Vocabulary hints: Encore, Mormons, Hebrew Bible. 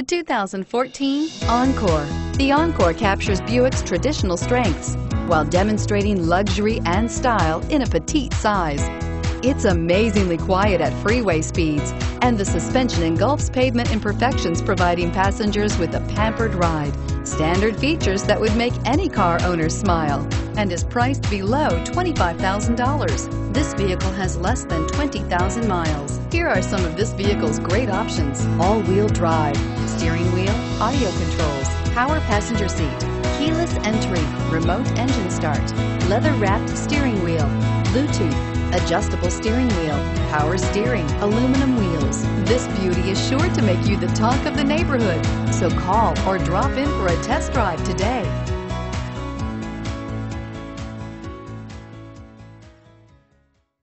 The 2014 Encore. The Encore captures Buick's traditional strengths while demonstrating luxury and style in a petite size. It's amazingly quiet at freeway speeds, and the suspension engulfs pavement imperfections, providing passengers with a pampered ride. Standard features that would make any car owner smile, and is priced below $25,000. This vehicle has less than 20,000 miles. Here are some of this vehicle's great options: all-wheel drive, steering wheel audio controls, power passenger seat, keyless entry, remote engine start, leather-wrapped steering wheel, Bluetooth, adjustable steering wheel, power steering, aluminum wheels. This beauty is sure to make you the talk of the neighborhood. So call or drop in for a test drive today.